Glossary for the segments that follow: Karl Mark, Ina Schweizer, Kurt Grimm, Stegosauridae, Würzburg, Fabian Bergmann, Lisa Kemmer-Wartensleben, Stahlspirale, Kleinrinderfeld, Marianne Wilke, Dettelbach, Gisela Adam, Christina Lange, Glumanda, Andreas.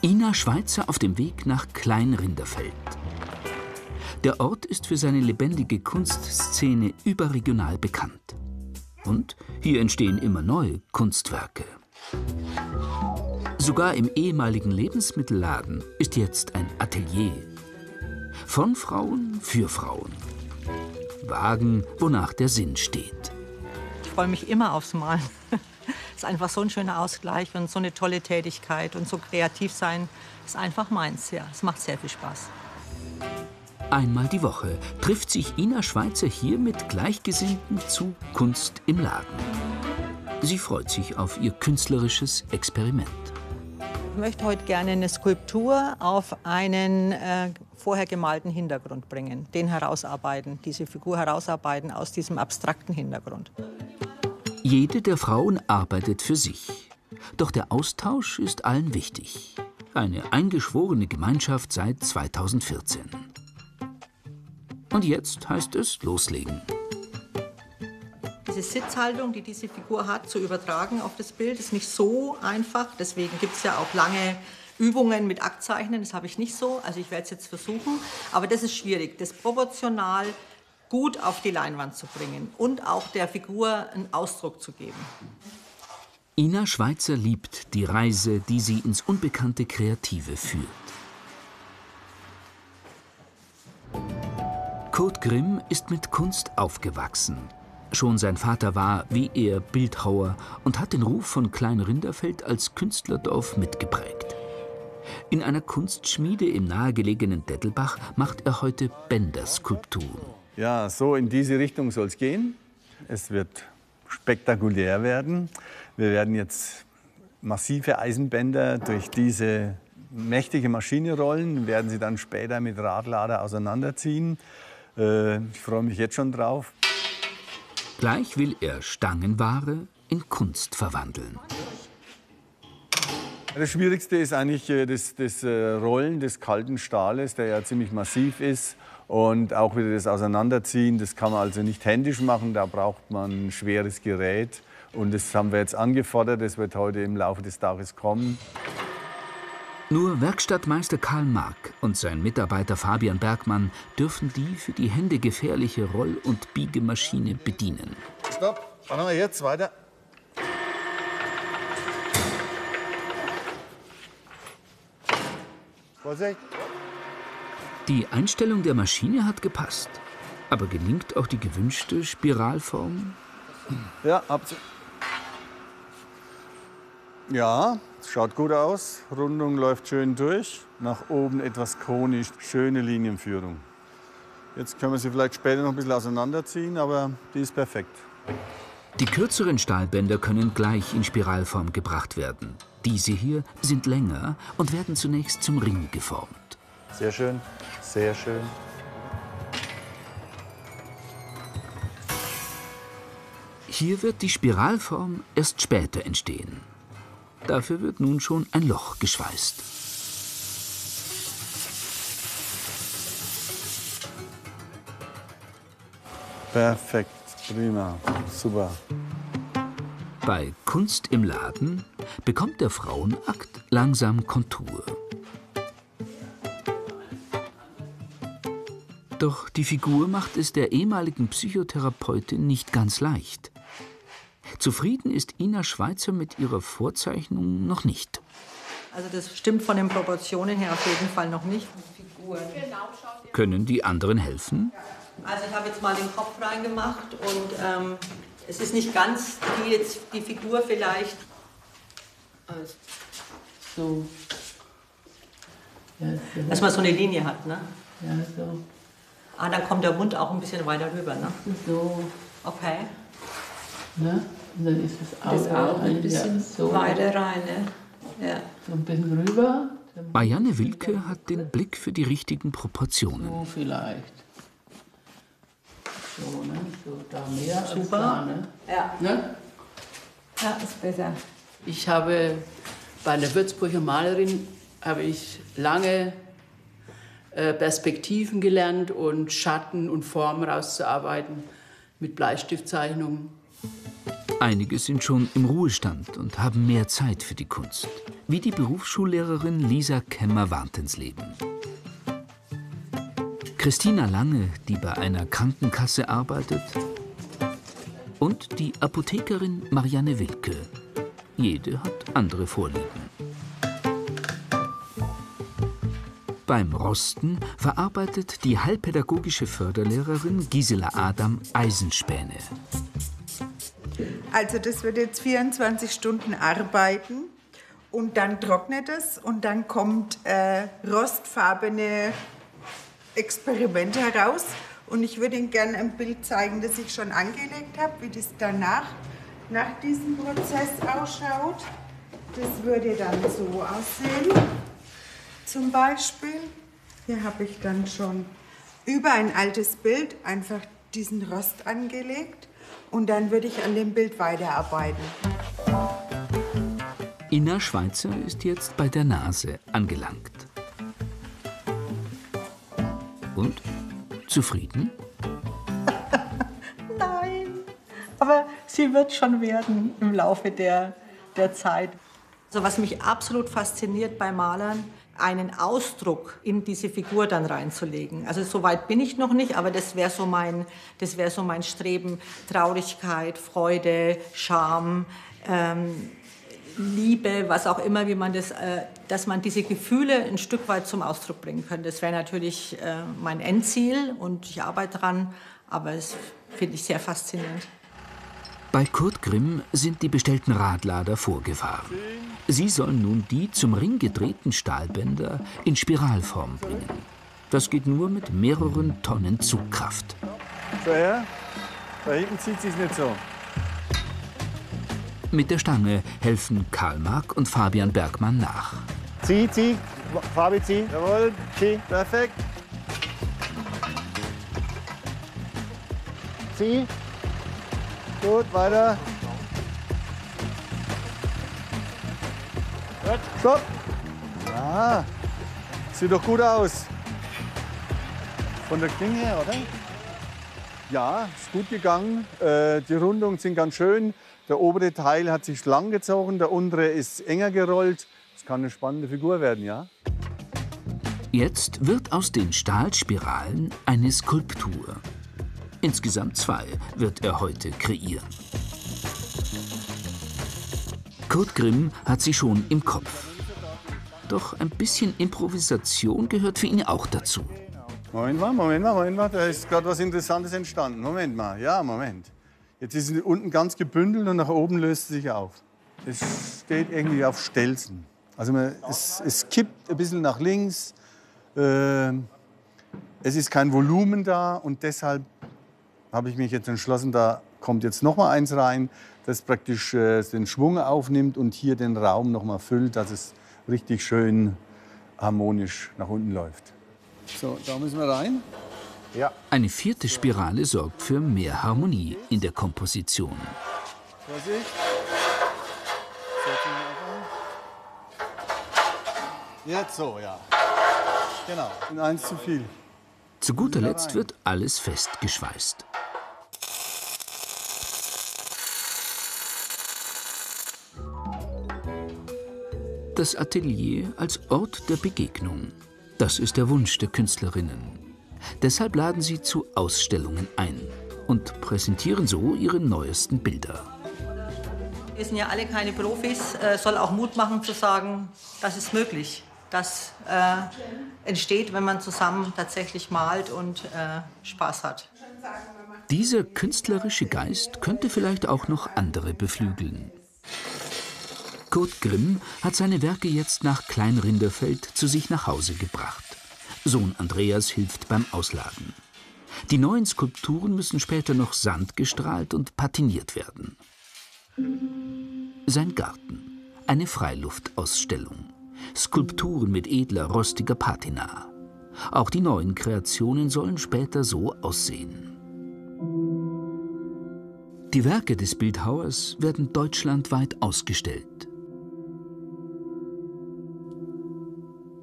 Ina Schweizer auf dem Weg nach Kleinrinderfeld. Der Ort ist für seine lebendige Kunstszene überregional bekannt. Und hier entstehen immer neue Kunstwerke. Sogar im ehemaligen Lebensmittelladen ist jetzt ein Atelier. Von Frauen für Frauen. Wagen, wonach der Sinn steht. Ich freue mich immer aufs Malen. Es ist einfach so ein schöner Ausgleich und so eine tolle Tätigkeit. Und so kreativ sein ist einfach meins. Ja, es macht sehr viel Spaß. Einmal die Woche trifft sich Ina Schweizer hier mit Gleichgesinnten zu Kunst im Laden. Sie freut sich auf ihr künstlerisches Experiment. Ich möchte heute gerne eine Skulptur auf einen vorher gemalten Hintergrund bringen, den herausarbeiten, diese Figur herausarbeiten aus diesem abstrakten Hintergrund. Jede der Frauen arbeitet für sich. Doch der Austausch ist allen wichtig. Eine eingeschworene Gemeinschaft seit 2014. Und jetzt heißt es loslegen. Diese Sitzhaltung, die diese Figur hat, zu übertragen auf das Bild, ist nicht so einfach. Deswegen gibt es ja auch lange Übungen mit Aktzeichnen. Das habe ich nicht so. Also ich werde es jetzt versuchen. Aber das ist schwierig, das proportional gut auf die Leinwand zu bringen und auch der Figur einen Ausdruck zu geben. Ina Schweizer liebt die Reise, die sie ins unbekannte Kreative führt. Kurt Grimm ist mit Kunst aufgewachsen. Schon sein Vater war, wie er, Bildhauer und hat den Ruf von Kleinrinderfeld als Künstlerdorf mitgeprägt. In einer Kunstschmiede im nahegelegenen Dettelbach macht er heute Bänderskulpturen. Ja, so in diese Richtung soll es gehen. Es wird spektakulär werden. Wir werden jetzt massive Eisenbänder durch diese mächtige Maschine rollen, werden sie dann später mit Radlader auseinanderziehen. Ich freue mich jetzt schon drauf. Gleich will er Stangenware in Kunst verwandeln. Das Schwierigste ist eigentlich das Rollen des kalten Stahles, der ja ziemlich massiv ist. Und auch wieder das Auseinanderziehen, das kann man also nicht händisch machen, da braucht man ein schweres Gerät. Und das haben wir jetzt angefordert, das wird heute im Laufe des Tages kommen. Nur Werkstattmeister Karl Mark und sein Mitarbeiter Fabian Bergmann dürfen die für die Hände gefährliche Roll- und Biegemaschine bedienen. Stopp, machen wir jetzt weiter. Vorsicht. Die Einstellung der Maschine hat gepasst. Aber gelingt auch die gewünschte Spiralform? Ja, absolut. Ja, schaut gut aus. Rundung läuft schön durch. Nach oben etwas konisch. Schöne Linienführung. Jetzt können wir sie vielleicht später noch ein bisschen auseinanderziehen, aber die ist perfekt. Die kürzeren Stahlbänder können gleich in Spiralform gebracht werden. Diese hier sind länger und werden zunächst zum Ring geformt. Sehr schön, sehr schön. Hier wird die Spiralform erst später entstehen. Dafür wird nun schon ein Loch geschweißt. Perfekt, prima, super. Bei Kunst im Laden bekommt der Frauenakt langsam Kontur. Doch die Figur macht es der ehemaligen Psychotherapeutin nicht ganz leicht. Zufrieden ist Ina Schweizer mit ihrer Vorzeichnung noch nicht. Also das stimmt von den Proportionen her auf jeden Fall noch nicht. Können die anderen helfen? Also ich habe jetzt mal den Kopf reingemacht und es ist nicht ganz die, jetzt die Figur vielleicht. Also, so. Ja, so. Dass man so eine Linie hat, ne? Ja, so. Ah, dann kommt der Mund auch ein bisschen weiter rüber, ne? So. Okay. Ne? Und dann ist das Auge ein bisschen so weiter rein. Ne? Ja. So ein bisschen rüber. Marianne Wilke hat den Blick für die richtigen Proportionen. So vielleicht. So, ne? So, da mehr. Super. Da, ne? Ja. Ne? Ja, ist besser. Ich habe bei einer Würzburger Malerin habe ich lange Perspektiven gelernt und Schatten und Formen rauszuarbeiten mit Bleistiftzeichnungen. Einige sind schon im Ruhestand und haben mehr Zeit für die Kunst. Wie die Berufsschullehrerin Lisa Kemmer-Wartensleben. Christina Lange, die bei einer Krankenkasse arbeitet. Und die Apothekerin Marianne Wilke. Jede hat andere Vorlieben. Beim Rosten verarbeitet die heilpädagogische Förderlehrerin Gisela Adam Eisenspäne. Also das wird jetzt 24 Stunden arbeiten und dann trocknet es und dann kommt rostfarbene Experimente heraus. Und ich würde Ihnen gerne ein Bild zeigen, das ich schon angelegt habe, wie das danach, nach diesem Prozess ausschaut. Das würde dann so aussehen. Zum Beispiel, hier habe ich dann schon über ein altes Bild einfach diesen Rost angelegt und dann würde ich an dem Bild weiterarbeiten. Ina Schweizer ist jetzt bei der Nase angelangt. Und? Zufrieden? Nein, aber sie wird schon werden im Laufe der Zeit. Also was mich absolut fasziniert bei Malern, einen Ausdruck in diese Figur dann reinzulegen. Also so weit bin ich noch nicht, aber das wäre so, mein Streben. Traurigkeit, Freude, Scham, Liebe, was auch immer, wie man das, dass man diese Gefühle ein Stück weit zum Ausdruck bringen könnte. Das wäre natürlich mein Endziel und ich arbeite dran, aber das finde ich sehr faszinierend. Bei Kurt Grimm sind die bestellten Radlader vorgefahren. Sie sollen nun die zum Ring gedrehten Stahlbänder in Spiralform bringen. Das geht nur mit mehreren Tonnen Zugkraft. So her, da hinten zieht sich's nicht so. Mit der Stange helfen Karl Mark und Fabian Bergmann nach. Zieh, zieh, Fabi, zieh. Jawohl, zieh, perfekt. Zieh. Gut, weiter. Stopp. Ja, sieht doch gut aus. Von der Klinge her, oder? Ja, ist gut gegangen. Die Rundungen sind ganz schön. Der obere Teil hat sich lang gezogen, der untere ist enger gerollt. Das kann eine spannende Figur werden, ja? Jetzt wird aus den Stahlspiralen eine Skulptur. Insgesamt 2 wird er heute kreieren. Kurt Grimm hat sie schon im Kopf. Doch ein bisschen Improvisation gehört für ihn auch dazu. Moment mal, da ist gerade was Interessantes entstanden. Moment mal. Jetzt ist sie unten ganz gebündelt und nach oben löst sie sich auf. Es steht irgendwie auf Stelzen. Also es kippt ein bisschen nach links. Es ist kein Volumen da und deshalb habe ich mich jetzt entschlossen, da kommt jetzt noch mal eins rein, das praktisch den Schwung aufnimmt und hier den Raum noch mal füllt, dass es richtig schön harmonisch nach unten läuft. So, da müssen wir rein. Ja. Eine vierte Spirale sorgt für mehr Harmonie in der Komposition. Vorsicht. Jetzt so, ja. Genau, in 1 zu viel. Zu guter Letzt wird alles festgeschweißt. Das Atelier als Ort der Begegnung. Das ist der Wunsch der Künstlerinnen. Deshalb laden sie zu Ausstellungen ein und präsentieren so ihre neuesten Bilder. Wir sind ja alle keine Profis, soll auch Mut machen zu sagen, das ist möglich. Das entsteht, wenn man zusammen tatsächlich malt und Spaß hat. Dieser künstlerische Geist könnte vielleicht auch noch andere beflügeln. Kurt Grimm hat seine Werke jetzt nach Kleinrinderfeld zu sich nach Hause gebracht. Sohn Andreas hilft beim Ausladen. Die neuen Skulpturen müssen später noch sandgestrahlt und patiniert werden. Sein Garten, eine Freiluftausstellung. Skulpturen mit edler, rostiger Patina. Auch die neuen Kreationen sollen später so aussehen. Die Werke des Bildhauers werden deutschlandweit ausgestellt.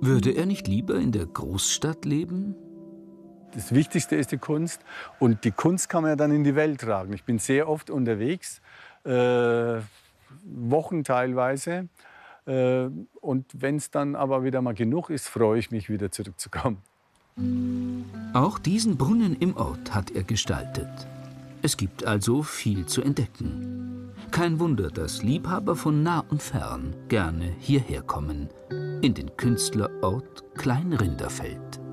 Würde er nicht lieber in der Großstadt leben? Das Wichtigste ist die Kunst. Und die Kunst kann man ja dann in die Welt tragen. Ich bin sehr oft unterwegs Wochen teilweise. Und wenn es dann aber wieder mal genug ist, freue ich mich, wieder zurückzukommen. Auch diesen Brunnen im Ort hat er gestaltet. Es gibt also viel zu entdecken. Kein Wunder, dass Liebhaber von nah und fern gerne hierher kommen, in den Künstlerort Kleinrinderfeld.